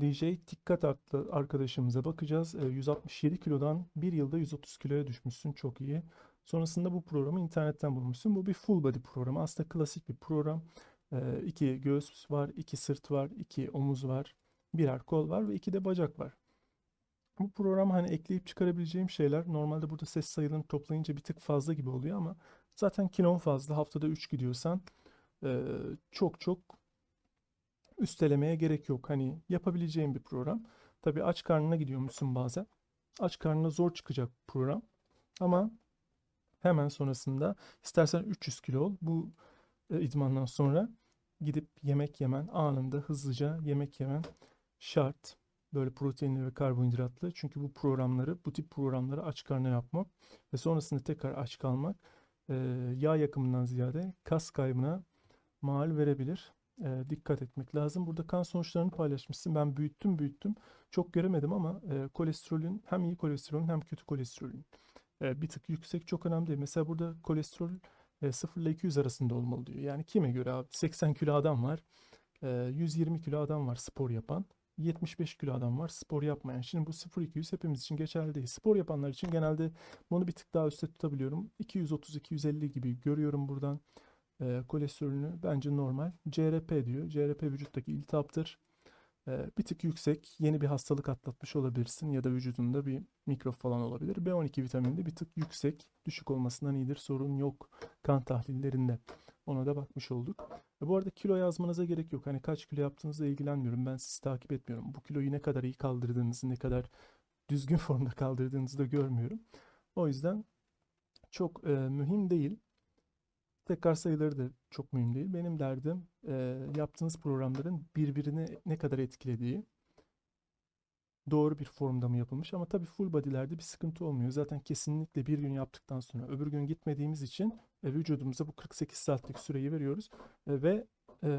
DJ dikkat arttı arkadaşımıza bakacağız. 167 kilodan bir yılda 130 kiloya düşmüşsün, çok iyi. Sonrasında bu programı internetten bulmuşsun. Bu bir full body programı. Aslında klasik bir program. 2 göğüs var, 2 sırt var, 2 omuz var, 1'er kol var ve 2 de bacak var. Bu program hani ekleyip çıkarabileceğim şeyler. Normalde burada ses sayılarını toplayınca bir tık fazla gibi oluyor ama zaten kilon fazla. Haftada 3 gidiyorsan çok üstelemeye gerek yok. Hani yapabileceğim bir program. Tabii aç karnına gidiyormuşsun bazen. Aç karnına zor çıkacak program. Ama hemen sonrasında istersen 300 kilo ol. Bu idmandan sonra gidip yemek yemen, anında hızlıca yemek yemen şart. Böyle proteinli ve karbonhidratlı. Çünkü bu programları, bu tip programları aç karnına yapmak ve sonrasında tekrar aç kalmak yağ yakımından ziyade kas kaybına mal verebilir. Dikkat etmek lazım. Burada kan sonuçlarını paylaşmışsın. Ben büyüttüm. Çok göremedim ama kolesterolün, hem iyi kolesterolün hem kötü kolesterolün bir tık yüksek, çok önemli değil. Mesela burada kolesterol 0 ile 200 arasında olmalı diyor. Yani kime göre abi? 80 kilo adam var. 120 kilo adam var spor yapan. 75 kilo adam var spor yapmayan. Şimdi bu 0-200 hepimiz için geçerli değil. Spor yapanlar için genelde bunu bir tık daha üstte tutabiliyorum. 230-250 gibi görüyorum buradan. Kolesterolünü bence normal. CRP diyor. CRP vücuttaki iltihaptır. Bir tık yüksek. Yeni bir hastalık atlatmış olabilirsin ya da vücudunda bir mikrop falan olabilir. B12 vitamini bir tık yüksek. Düşük olmasından iyidir. Sorun yok. Kan tahlillerinde. Ona da bakmış olduk. Bu arada kilo yazmanıza gerek yok. Hani kaç kilo yaptığınızla ilgilenmiyorum. Ben sizi takip etmiyorum. Bu kiloyu ne kadar iyi kaldırdığınızı, ne kadar düzgün formda kaldırdığınızı da görmüyorum. O yüzden çok mühim değil. Tekrar sayıları da çok mühim değil. Benim derdim yaptığınız programların birbirini ne kadar etkilediği, doğru bir formda mı yapılmış. Ama tabii full body'lerde bir sıkıntı olmuyor. Zaten kesinlikle bir gün yaptıktan sonra öbür gün gitmediğimiz için vücudumuza bu 48 saatlik süreyi veriyoruz. Ve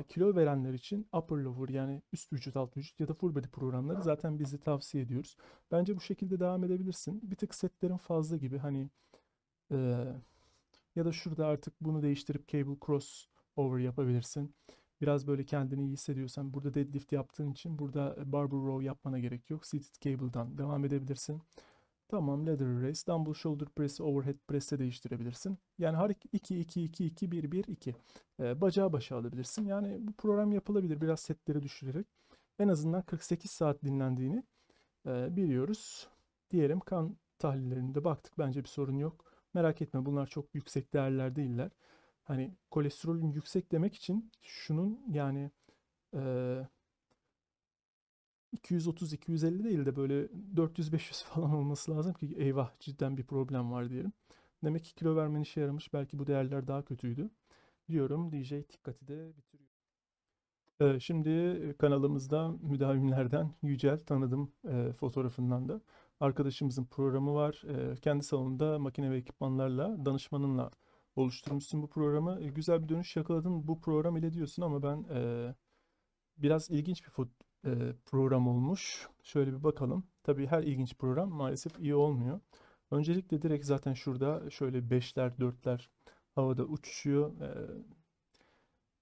kilo verenler için upper lower, yani üst vücut alt vücut ya da full body programları zaten bizi tavsiye ediyoruz. Bence bu şekilde devam edebilirsin. Bir tık setlerin fazla gibi hani... Ya da şurada artık bunu değiştirip cable cross over yapabilirsin. Biraz böyle kendini iyi hissediyorsan, burada deadlift yaptığın için burada barbell row yapmana gerek yok. Seated cable'dan devam edebilirsin. Tamam, ladder raise, dumbbell shoulder press, overhead press'e değiştirebilirsin. Yani her 2-2-2-2-1-1-2 bacağı başa alabilirsin. Yani bu program yapılabilir biraz setleri düşürerek. En azından 48 saat dinlendiğini biliyoruz. Diyelim kan tahlillerinde baktık, bence bir sorun yok. Merak etme, bunlar çok yüksek değerler değiller. Hani kolesterolün yüksek demek için şunun yani 230-250 değil de böyle 400-500 falan olması lazım ki eyvah cidden bir problem var diyelim. Demek ki kilo vermen işe yaramış. Belki bu değerler daha kötüydü diyorum. DJ dikkati de bitiriyor. Şimdi kanalımızda müdavimlerden Yücel, tanıdım fotoğrafından da. Arkadaşımızın programı var. Kendi salonunda makine ve ekipmanlarla, danışmanınla oluşturmuşsun bu programı. Güzel bir dönüş yakaladın bu program ile diyorsun ama ben biraz ilginç bir program olmuş. Şöyle bir bakalım. Tabii her ilginç program maalesef iyi olmuyor. Öncelikle direkt zaten şurada şöyle 5'ler 4'ler havada uçuşuyor.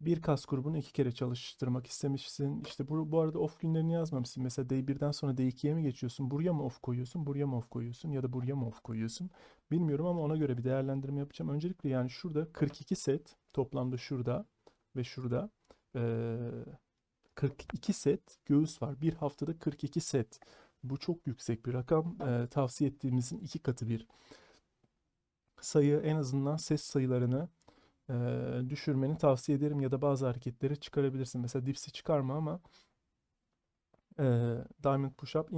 Bir kas grubunu 2 kere çalıştırmak istemişsin. İşte bu arada off günlerini yazmamışsın. Mesela D1'den sonra D2'ye mi geçiyorsun? Buraya mı off koyuyorsun? Buraya mı off koyuyorsun? Ya da buraya mı off koyuyorsun? Bilmiyorum ama ona göre bir değerlendirme yapacağım. Öncelikle yani şurada 42 set toplamda, şurada ve şurada 42 set göğüs var. Bir haftada 42 set. Bu çok yüksek bir rakam. Tavsiye ettiğimizin 2 katı bir sayı. En azından ses sayılarını düşürmeni tavsiye ederim ya da bazı hareketleri çıkarabilirsin. Mesela dipsi çıkarma ama diamond push-up,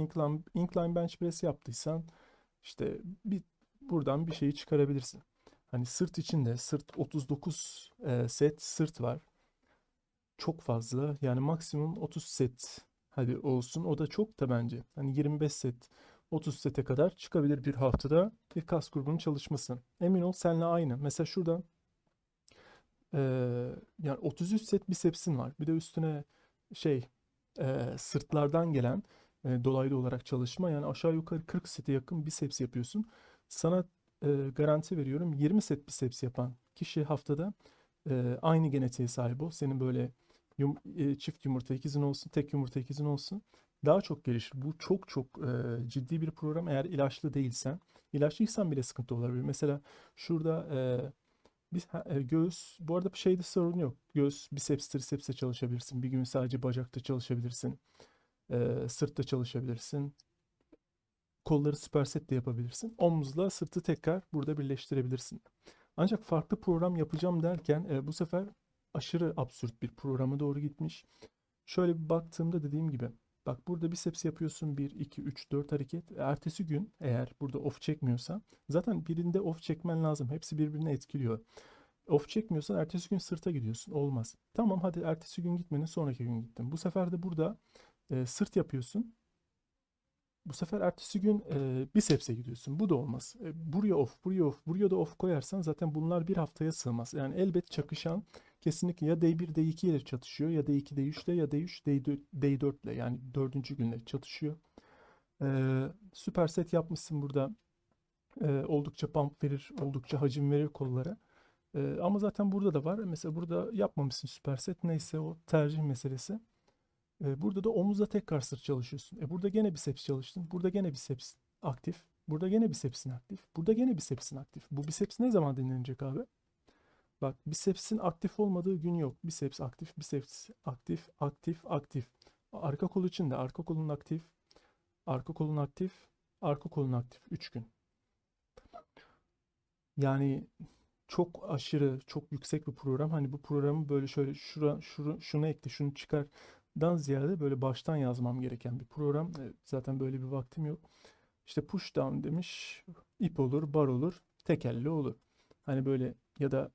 incline bench press yaptıysan işte buradan bir şeyi çıkarabilirsin. Hani sırt içinde sırt 39 set sırt var. Çok fazla. Yani maksimum 30 set hadi olsun. O da çok da bence. Hani 25 set, 30 sete kadar çıkabilir bir haftada bir kas grubunun çalışması. Emin ol seninle aynı. Mesela şurada yani 33 set bisepsin var. Bir de üstüne sırtlardan gelen dolaylı olarak çalışma. Yani aşağı yukarı 40 sete yakın biceps yapıyorsun. Sana garanti veriyorum, 20 set biceps yapan kişi haftada aynı genetiğe sahip ol. Senin böyle çift yumurta ikizin olsun, tek yumurta ikizin olsun. daha çok gelişir. Bu çok çok ciddi bir program eğer ilaçlı değilsen. İlaçlıysan bile sıkıntı olabilir. Mesela şurada göğüs, bu arada bir şeyde sorun yok. Göğüs, biceps, triceps'te çalışabilirsin. Bir gün sadece bacakta çalışabilirsin. Sırtta çalışabilirsin. Kolları süperset de yapabilirsin. Omuzla sırtı tekrar burada birleştirebilirsin. Ancak farklı program yapacağım derken bu sefer aşırı absürt bir programa doğru gitmiş. Şöyle bir baktığımda dediğim gibi, bak burada biceps yapıyorsun 1, 2, 3, 4 hareket. Ertesi gün eğer burada off çekmiyorsan, zaten birinde off çekmen lazım. Hepsi birbirine etkiliyor. Off çekmiyorsan ertesi gün sırta gidiyorsun. Olmaz. Tamam, hadi ertesi gün gitmenin sonraki gün gittim. Bu sefer de burada sırt yapıyorsun. Bu sefer ertesi gün biceps'e gidiyorsun. Bu da olmaz. Buraya off, buraya off, buraya da off koyarsan zaten bunlar bir haftaya sığmaz. Yani elbet çakışan kesinlikle ya D1, D2 ile çatışıyor ya D2, D3 ile ya D3, D4 ile, yani 4. günle çatışıyor. Süperset yapmışsın burada. Oldukça pump verir, oldukça hacim verir kollara. Ama zaten burada da var. Mesela burada yapmamışsın süperset. Neyse, o tercih meselesi. Burada da omuzla tekrar sırt çalışıyorsun. Burada gene biceps çalıştın. Burada gene biceps aktif. Burada gene bicepsin aktif. Burada gene bicepsin aktif. Bu biceps ne zaman dinlenecek abi? Bak, bicepsin aktif olmadığı gün yok. Biceps aktif, biceps aktif, aktif, aktif. Arka kol için de arka kolun aktif. Arka kolun aktif, arka kolun aktif. 3 gün. Yani çok aşırı, çok yüksek bir program. Hani bu programı böyle şöyle şuna ekle, şunu çıkar dan ziyade böyle baştan yazmam gereken bir program. Zaten böyle bir vaktim yok. İşte push down demiş. İp olur, bar olur, tekelli olur. Hani böyle ya da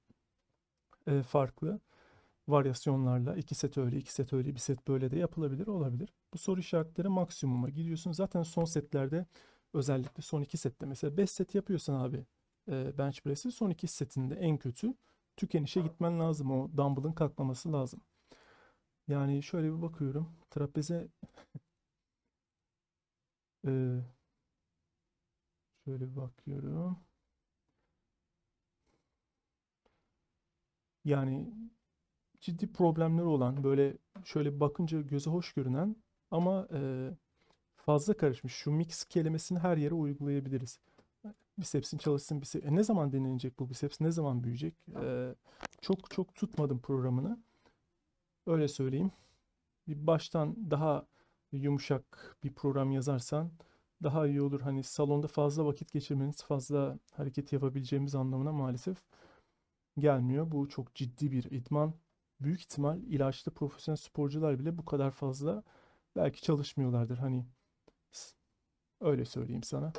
farklı varyasyonlarla 2 set öyle, 2 set öyle, 1 set böyle de yapılabilir, olabilir. Bu soru işaretleri maksimuma gidiyorsun. Zaten son setlerde, özellikle son 2 sette, mesela 5 set yapıyorsan abi bench press'i, son 2 setinde en kötü tükenişe gitmen lazım. O dumbbell'ın kalkmaması lazım. Yani şöyle bir bakıyorum. Trapeze şöyle bir bakıyorum. Yani ciddi problemleri olan, böyle şöyle bakınca göze hoş görünen ama fazla karışmış. Şu mix kelimesini her yere uygulayabiliriz. Bicepsin çalışsın. Ne zaman dinlenecek bu biceps? Ne zaman büyüyecek? Çok çok tutmadım programını. Öyle söyleyeyim. Bir baştan daha yumuşak bir program yazarsan daha iyi olur. Hani salonda fazla vakit geçirmeniz, fazla hareket yapabileceğimiz anlamına maalesef gelmiyor. Bu çok ciddi bir idman. Büyük ihtimal ilaçlı profesyonel sporcular bile bu kadar fazla belki çalışmıyorlardır. Hani öyle söyleyeyim sana.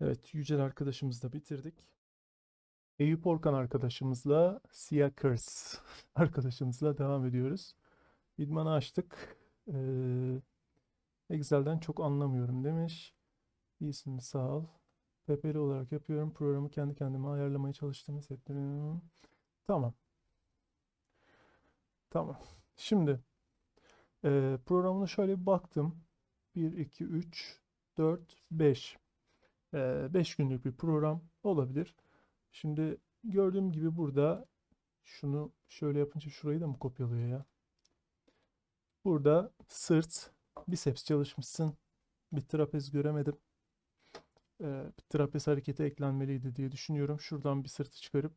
Evet, Yücel arkadaşımızla bitirdik. Eyüp Orkan arkadaşımızla, Siyakers arkadaşımızla devam ediyoruz. İdmanı açtık. Excel'den çok anlamıyorum demiş. İyisin, sağ ol. Ppl olarak yapıyorum. Programı kendi kendime ayarlamaya çalıştığımı hissettiriyorum. Tamam. Tamam. Şimdi programına şöyle bir baktım. 1, 2, 3, 4, 5. 5 günlük bir program olabilir. Şimdi gördüğüm gibi burada şunu şöyle yapınca şurayı da mı kopyalıyor ya? Burada sırt, biceps çalışmışsın. Bir trapez göremedim. Trapez hareketi eklenmeliydi diye düşünüyorum. Şuradan bir sırtı çıkarıp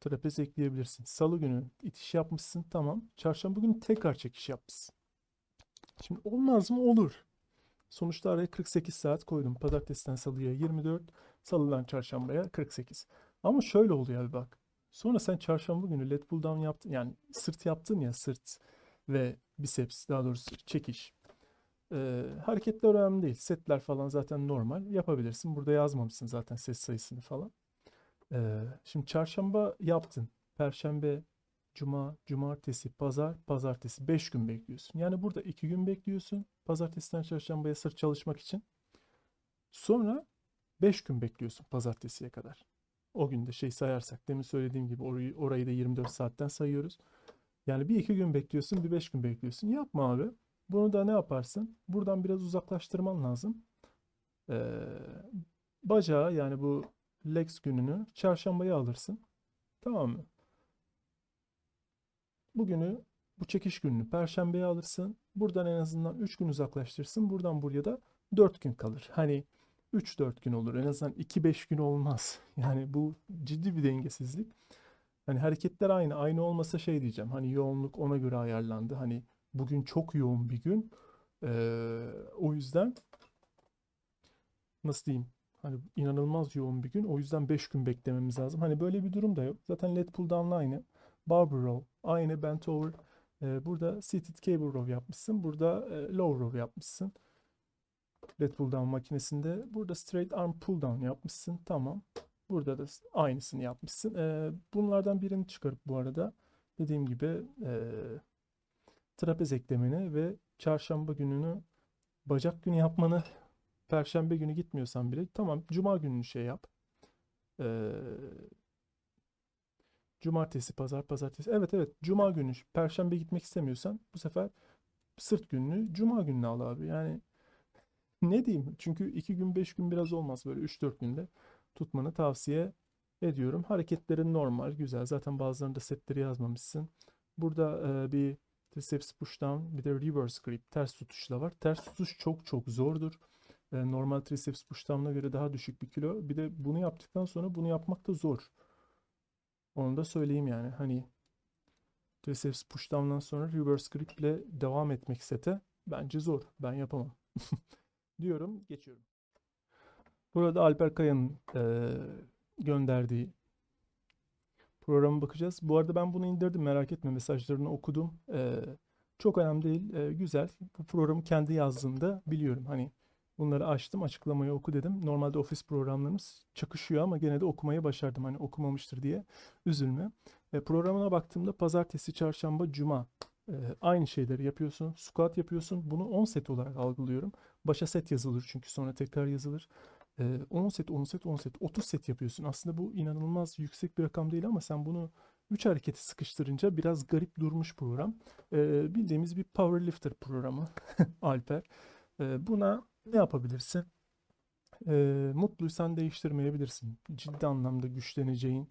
trapez ekleyebilirsin. Salı günü itiş yapmışsın. Tamam. Çarşamba günü tekrar çekiş yapmışsın. Şimdi olmaz mı? Olur. Sonuçta araya 48 saat koydum. Pazartesiden salıya 24, salıdan çarşambaya 48. Ama şöyle oluyor abi bak. Sonra sen çarşamba günü latpulldown yaptın. Yani sırt yaptın ya, sırt ve biceps, daha doğrusu çekiş. Hareketler önemli değil. Setler falan zaten normal. Yapabilirsin. Burada yazmamışsın zaten set sayısını falan. Şimdi çarşamba yaptın. Perşembe, cuma, cumartesi, pazar, pazartesi. 5 gün bekliyorsun. Yani burada 2 gün bekliyorsun. Pazartesiden çarşambaya sırt çalışmak için. Sonra 5 gün bekliyorsun pazartesiye kadar. O günde şey sayarsak, demin söylediğim gibi orayı da 24 saatten sayıyoruz. Yani bir 2 gün bekliyorsun, bir 5 gün bekliyorsun. Yapma abi. Bunu da ne yaparsın? Buradan biraz uzaklaştırman lazım. Bacağı, yani bu legs gününü çarşambaya alırsın. Tamam mı? Bugünü Bu çekiş gününü perşembeye alırsın. Buradan en azından 3 gün uzaklaştırsın. Buradan buraya da 4 gün kalır. Hani 3-4 gün olur. En azından 2-5 gün olmaz. Yani bu ciddi bir dengesizlik. Hani hareketler aynı olmasa şey diyeceğim. Hani yoğunluk ona göre ayarlandı. Hani bugün çok yoğun bir gün. O yüzden nasıl diyeyim? Hani inanılmaz yoğun bir gün. O yüzden 5 gün beklememiz lazım. Hani böyle bir durum da yok. Zaten lat pulldown'la aynı. Barber row aynı. Bent over. Burada seated cable row yapmışsın. Burada low row yapmışsın. Lat pulldown makinesinde. Burada straight arm pulldown yapmışsın. Tamam. Burada da aynısını yapmışsın. Bunlardan birini çıkarıp bu arada dediğim gibi trapez eklemeni ve çarşamba gününü bacak günü yapmanı, perşembe günü gitmiyorsan bile tamam cuma gününü şey yap. Cumartesi, pazartesi. Evet. Cuma günü, perşembe gitmek istemiyorsan bu sefer sırt gününü cuma gününe al abi. Yani ne diyeyim? Çünkü 2 gün 5 gün biraz olmaz. Böyle 3-4 günde tutmanı tavsiye ediyorum. Hareketlerin normal, güzel. Zaten bazılarında setleri yazmamışsın. Burada bir triceps push down, bir de reverse grip, ters tutuş da var. Ters tutuş çok zordur. Normal triceps push down'ına göre daha düşük bir kilo. Bir de bunu yaptıktan sonra bunu yapmak da zor. Onu da söyleyeyim yani. Hani triceps push down'dan sonra reverse grip ile devam etmek sete bence zor. Ben yapamam. diyorum, geçiyorum. Burada Alper Kaya'nın gönderdiği programa bakacağız. Bu arada ben bunu indirdim. Merak etme, mesajlarını okudum. Çok önemli değil. Güzel. Bu programı kendi yazdığımda biliyorum. Hani bunları açtım. Açıklamayı oku dedim. Normalde ofis programlarımız çakışıyor ama gene de okumayı başardım. Hani okumamıştır diye üzülme. Programına baktığımda pazartesi, çarşamba, cuma aynı şeyleri yapıyorsun. Squat yapıyorsun. Bunu 10 set olarak algılıyorum. Başa set yazılır çünkü sonra tekrar yazılır. 10 set, 30 set yapıyorsun. Aslında bu inanılmaz yüksek bir rakam değil ama sen bunu 3 hareketi sıkıştırınca biraz garip durmuş program. Bildiğimiz bir powerlifter programı Alper. Buna ne yapabilirsin? Mutluysan değiştirmeyebilirsin. Ciddi anlamda güçleneceğin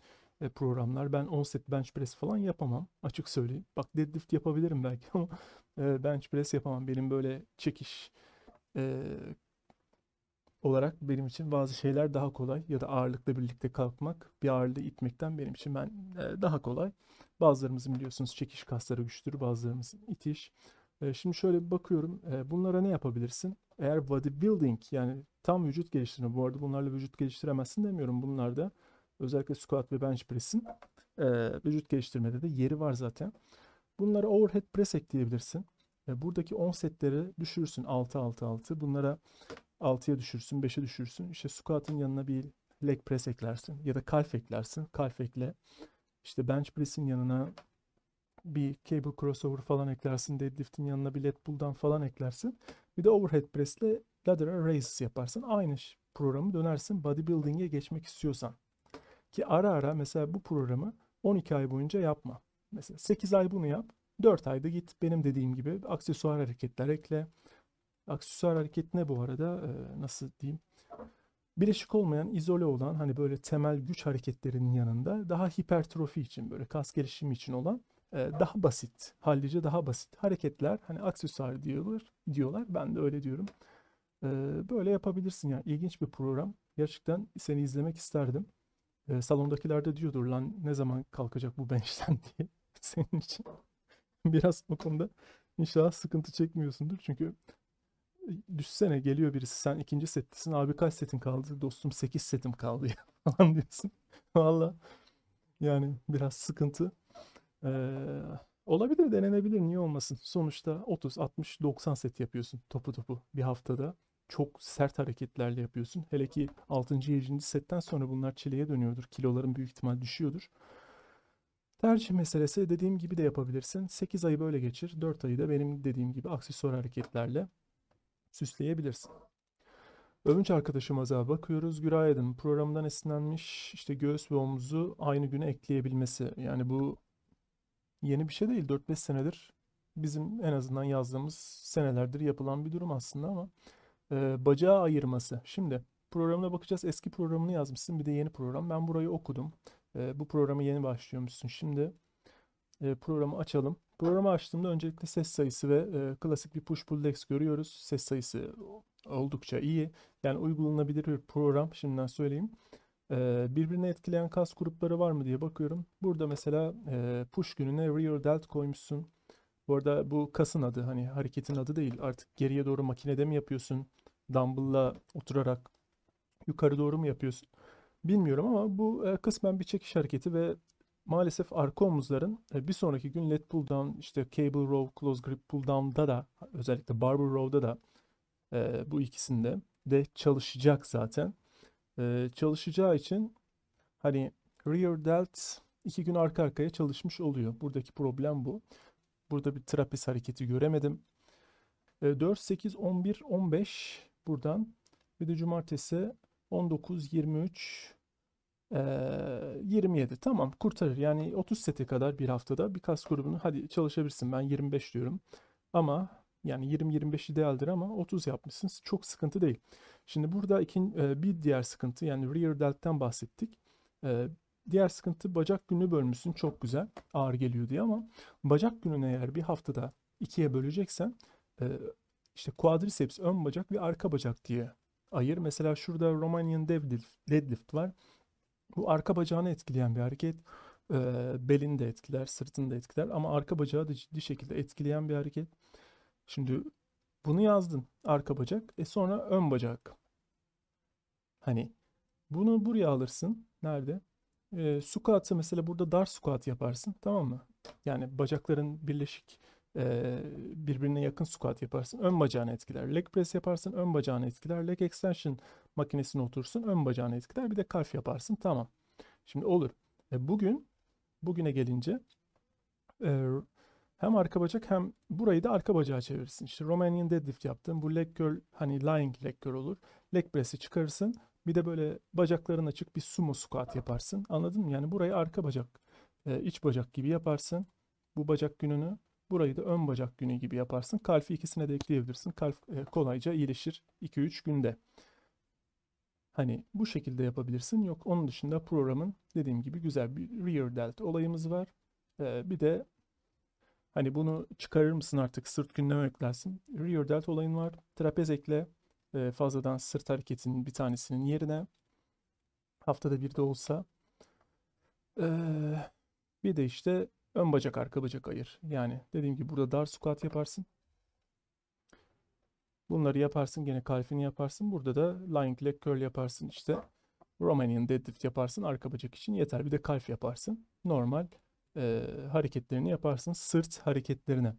programlar. Ben 10 set bench press falan yapamam. Açık söyleyeyim. Bak deadlift yapabilirim belki ama bench press yapamam. Benim böyle çekiş olarak benim için bazı şeyler daha kolay ya da ağırlıkla birlikte kalkmak, bir ağırlığı itmekten benim için daha kolay. Bazılarımızın biliyorsunuz çekiş kasları güçtür, bazılarımızın itiş. Şimdi şöyle bir bakıyorum. Bunlara ne yapabilirsin? Eğer bodybuilding yani tam vücut geliştirme, bu arada bunlarla vücut geliştiremezsin demiyorum. Bunlarda özellikle squat ve bench press'in vücut geliştirmede de yeri var zaten. Bunlara overhead press ekleyebilirsin. Buradaki 10 setleri düşürürsün 6-6-6. Bunlara 6'ya düşürsün, 5'e düşürsün. İşte squat'ın yanına bir leg press eklersin ya da kalf eklersin. Kalf ekle. İşte bench press'in yanına bir cable crossover falan eklersin. Deadlift'in yanına bir lat pulldown falan eklersin. Bir de overhead press ile lateral raises yaparsın. Aynı programı dönersin bodybuilding'e geçmek istiyorsan. Ki ara ara mesela bu programı 12 ay boyunca yapma. Mesela 8 ay bunu yap. 4 ayda git benim dediğim gibi aksesuar hareketler ekle. Aksesuar hareket ne bu arada? Nasıl diyeyim? Birleşik olmayan, izole olan hani böyle temel güç hareketlerinin yanında daha hipertrofi için böyle kas gelişimi için olan daha basit, hallice daha basit hareketler hani aksesuar diyorlar. Ben de öyle diyorum. Böyle yapabilirsin yani. İlginç bir program. Gerçekten seni izlemek isterdim. Salondakiler de diyordur lan ne zaman kalkacak bu bench'ten diye senin için. Biraz bu konuda inşallah sıkıntı çekmiyorsundur çünkü düşsene geliyor birisi sen ikinci settesin abi kaç setin kaldı dostum 8 setim kaldı ya falan diyorsun. Valla yani biraz sıkıntı olabilir, denenebilir, niye olmasın. Sonuçta 30, 60, 90 set yapıyorsun topu bir haftada, çok sert hareketlerle yapıyorsun. Hele ki 6. 7. setten sonra bunlar çileye dönüyordur, kiloların büyük ihtimal düşüyordur. Tercih meselesi, dediğim gibi de yapabilirsin. 8 ayı böyle geçir, 4 ayı da benim dediğim gibi aksesuar hareketlerle süsleyebilirsin. Övünç arkadaşımıza bakıyoruz. Güraydın. Programdan esinlenmiş işte göğüs ve omuzu aynı güne ekleyebilmesi. Yani bu yeni bir şey değil. 4-5 senedir bizim en azından yazdığımız senelerdir yapılan bir durum aslında ama bacağı ayırması. Şimdi programına bakacağız. Eski programını yazmışsın. Bir de yeni program. Ben burayı okudum. Bu programı yeni başlıyormuşsun. Şimdi programı açalım. Programı açtığımda öncelikle ses sayısı ve klasik bir push pull legs görüyoruz. Ses sayısı oldukça iyi. Yani uygulanabilir bir program, şimdiden söyleyeyim. Birbirine etkileyen kas grupları var mı diye bakıyorum. Burada mesela push gününe rear delt koymuşsun. Bu arada bu kasın adı, hani hareketin adı değil. Artık geriye doğru makinede mi yapıyorsun? Dumbbell'la oturarak yukarı doğru mu yapıyorsun? Bilmiyorum ama bu kısmen bir çekiş hareketi ve maalesef arka omuzların bir sonraki gün lat pull down, işte cable row, close grip pull down'da da, özellikle barber row'da da bu ikisinde de çalışacak zaten. Çalışacağı için hani rear delt 2 gün arka arkaya çalışmış oluyor. Buradaki problem bu. Burada bir trapez hareketi göremedim. 4, 8, 11, 15 buradan. Bir de cumartesi 19, 23, 27. Tamam, kurtarır. Yani 30 sete kadar bir haftada bir kas grubunu hadi çalışabilirsin. Ben 25 diyorum. Ama yani 20-25 idealdir ama 30 yapmışsın. Çok sıkıntı değil. Şimdi burada bir diğer sıkıntı, yani rear delt'ten bahsettik. Diğer sıkıntı, bacak gününü bölmüşsün. Çok güzel, ağır geliyor diye, ama bacak gününü eğer bir haftada 2'ye böleceksen işte quadriceps, ön bacak ve arka bacak diye ayır. Mesela şurada Romanian deadlift var. Bu arka bacağını etkileyen bir hareket. Belini de etkiler, sırtını da etkiler ama arka bacağı da ciddi şekilde etkileyen bir hareket. Şimdi bunu yazdın, arka bacak, sonra ön bacak. Hani bunu buraya alırsın. Nerede? Squat'ı mesela, burada dar squat yaparsın, tamam mı? Yani bacakların birleşik, birbirine yakın squat yaparsın, ön bacağını etkiler. Leg press yaparsın, ön bacağını etkiler. Leg extension makinesine otursun, ön bacağını etkiler. Bir de calf yaparsın, tamam. Şimdi olur. Bugüne gelince hem arka bacak hem burayı da arka bacağa çevirirsin. İşte Romanian deadlift yaptın. Bu leg curl, hani lying leg curl olur. Leg press'i çıkarırsın. Bir de böyle bacakların açık bir sumo squat yaparsın. Anladın mı? Yani burayı arka bacak, iç bacak gibi yaparsın. Bu bacak gününü. Burayı da ön bacak günü gibi yaparsın. Kalfi ikisine de ekleyebilirsin. Kalf kolayca iyileşir 2-3 günde. Hani bu şekilde yapabilirsin. Yok, onun dışında programın dediğim gibi güzel bir rear delt olayımız var. Bir de hani bunu çıkarır mısın artık? Sırt gününe eklersin. Rear delt olayın var. Trapez ekle. Fazladan sırt hareketinin bir tanesinin yerine. Haftada bir de olsa. Bir de işte ön bacak, arka bacak ayır. Yani dediğim gibi burada dar squat yaparsın. Bunları yaparsın. Gene kalfini yaparsın. Burada da lying leg curl yaparsın. İşte Romanian deadlift yaparsın. Arka bacak için yeter. Bir de kalf yaparsın. Normal hareketlerini yaparsın. Sırt hareketlerine.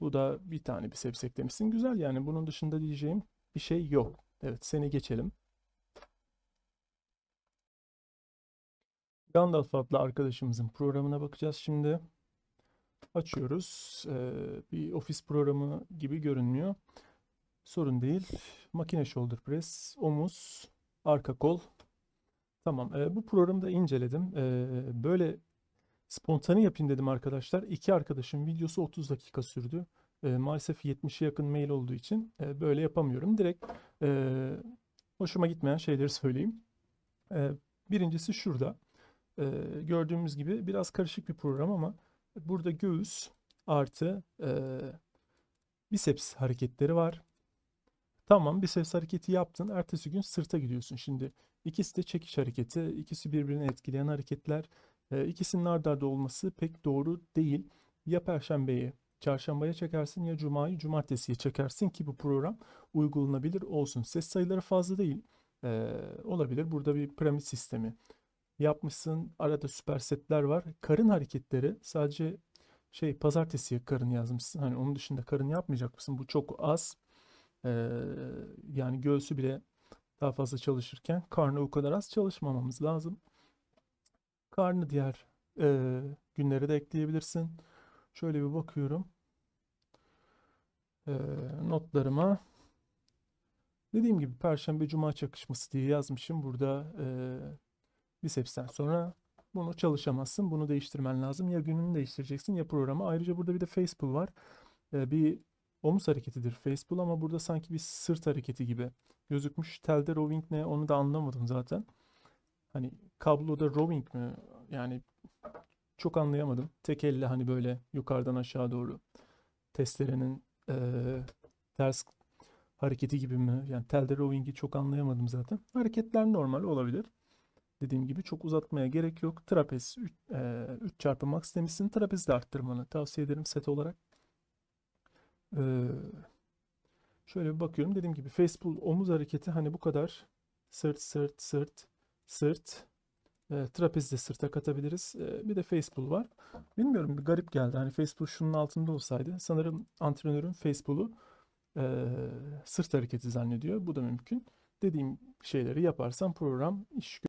Bu da bir tane biceps eklemişsin. Güzel, yani bunun dışında diyeceğim bir şey yok. Evet, seni geçelim. Gandalf adlı arkadaşımızın programına bakacağız şimdi. Açıyoruz. Bir ofis programı gibi görünmüyor. Sorun değil. Makine shoulder press, omuz, arka kol. Tamam. Bu programı da inceledim. Böyle spontane yapayım dedim arkadaşlar. 2 arkadaşım videosu 30 dakika sürdü. Maalesef 70'e yakın mail olduğu için böyle yapamıyorum. Direkt hoşuma gitmeyen şeyleri söyleyeyim. Birincisi şurada. Gördüğümüz gibi biraz karışık bir program ama burada göğüs artı biceps hareketleri var. Tamam, biceps hareketi yaptın. Ertesi gün sırta gidiyorsun. Şimdi ikisi de çekiş hareketi. İkisi birbirini etkileyen hareketler. İkisinin ard arda olması pek doğru değil. Ya perşembeyi çarşambaya çekersin, ya cumayı cumartesiye çekersin ki bu program uygulanabilir olsun. Ses sayıları fazla değil. Olabilir. Burada bir piramit sistemi yapmışsın. Arada süpersetler var. Karın hareketleri sadece pazartesiye karın yazmışsın. Hani onun dışında karın yapmayacak mısın? Bu çok az. Yani göğsü bile daha fazla çalışırken karnı o kadar az çalışmamamız lazım. Karnı diğer günlere de ekleyebilirsin. Şöyle bir bakıyorum notlarıma. Dediğim gibi perşembe cuma çakışması diye yazmışım. Burada bicepsten sonra bunu çalışamazsın. Bunu değiştirmen lazım. Ya gününü değiştireceksin ya programı. Ayrıca burada bir de face pull var. Bir omuz hareketidir face pull ama burada sanki bir sırt hareketi gibi gözükmüş. Telde rowing ne, onu da anlamadım zaten. Hani kabloda rowing mi? Yani çok anlayamadım. Tek elle hani böyle yukarıdan aşağı doğru testerenin ters hareketi gibi mi? Yani telde rowing'i çok anlayamadım zaten. Hareketler normal olabilir. Dediğim gibi çok uzatmaya gerek yok. Trapez 3x max demişsin. Trapezi de arttırmanı tavsiye ederim set olarak. Şöyle bir bakıyorum. Dediğim gibi face pull omuz hareketi hani bu kadar. Sırt, sırt, sırt, sırt. Trapezi de sırta katabiliriz. Bir de face pull var. Bilmiyorum, bir garip geldi. Hani face pull şunun altında olsaydı. Sanırım antrenörün face pull'u sırt hareketi zannediyor. Bu da mümkün. Dediğim şeyleri yaparsan program iş görür.